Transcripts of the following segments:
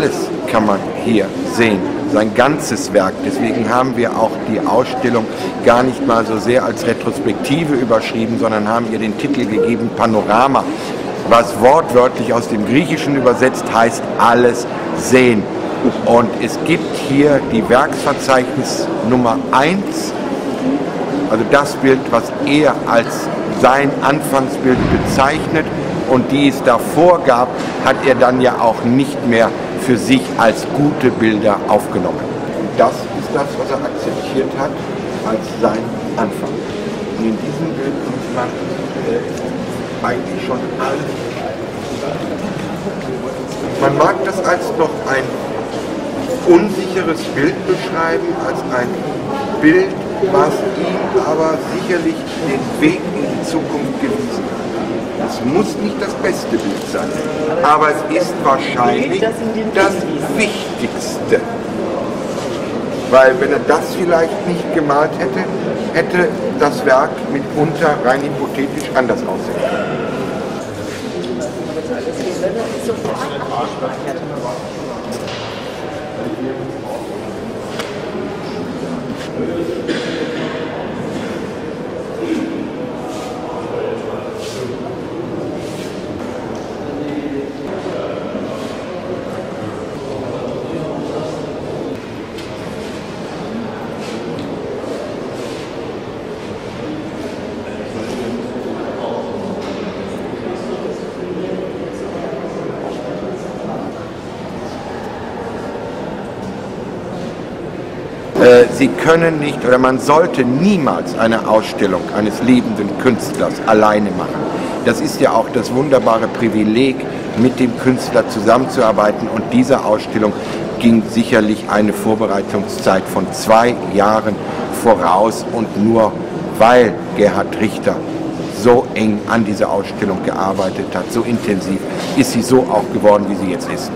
Alles kann man hier sehen, sein ganzes Werk. Deswegen haben wir auch die Ausstellung gar nicht mal so sehr als Retrospektive überschrieben, sondern haben ihr den Titel gegeben, Panorama, was wortwörtlich aus dem Griechischen übersetzt heißt, alles sehen. Und es gibt hier die Werksverzeichnis Nummer 1, also das Bild, was er als sein Anfangsbild bezeichnet, und die es davor gab, hat er dann ja auch nicht mehr für sich als gute Bilder aufgenommen. Und das ist das, was er akzeptiert hat als sein Anfang. Und in diesem Bild sieht man eigentlich schon alles. Man mag das als noch ein unsicheres Bild beschreiben, als ein Bild, was ihm aber sicherlich den Weg in die Zukunft gewiesen hat. Es muss nicht das beste Bild sein, aber es ist wahrscheinlich das Wichtigste. Weil wenn er das vielleicht nicht gemalt hätte, hätte das Werk mitunter rein hypothetisch anders aussehen können. Sie können nicht, oder man sollte niemals eine Ausstellung eines lebenden Künstlers alleine machen. Das ist ja auch das wunderbare Privileg, mit dem Künstler zusammenzuarbeiten, und dieser Ausstellung ging sicherlich eine Vorbereitungszeit von 2 Jahren voraus, und nur weil Gerhard Richter so eng an dieser Ausstellung gearbeitet hat, so intensiv, ist sie so auch geworden, wie sie jetzt ist.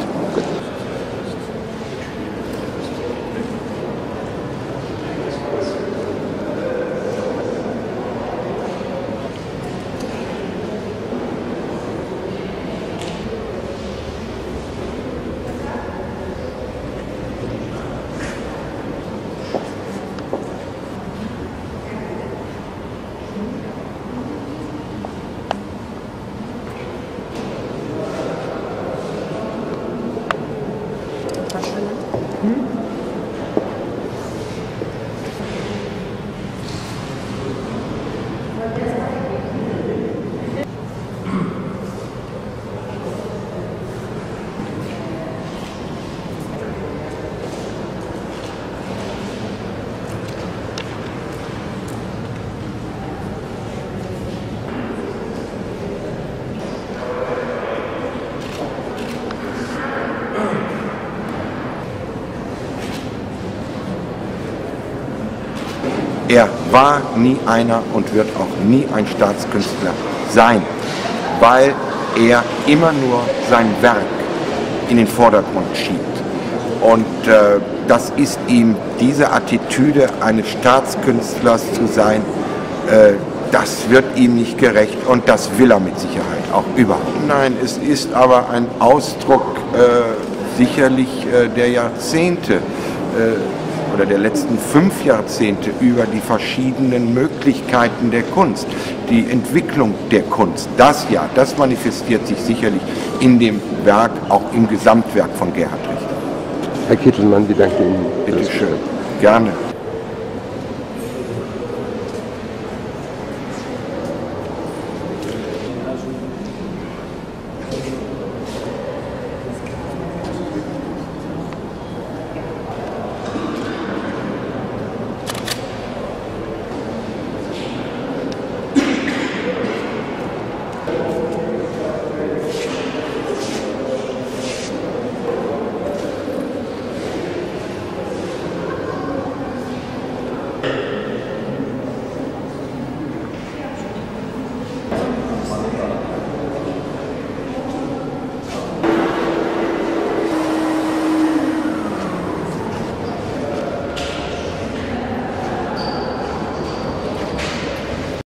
Er war nie einer und wird auch nie ein Staatskünstler sein, weil er immer nur sein Werk in den Vordergrund schiebt. Und das ist ihm, diese Attitüde eines Staatskünstlers zu sein, das wird ihm nicht gerecht, und das will er mit Sicherheit auch überhaupt. Nein, es ist aber ein Ausdruck sicherlich der Jahrzehnte, oder der letzten 5 Jahrzehnte, über die verschiedenen Möglichkeiten der Kunst, die Entwicklung der Kunst. Das manifestiert sich sicherlich in dem Werk, auch im Gesamtwerk von Gerhard Richter. Herr Kittelmann, wir danken Ihnen. Bitte schön, gerne.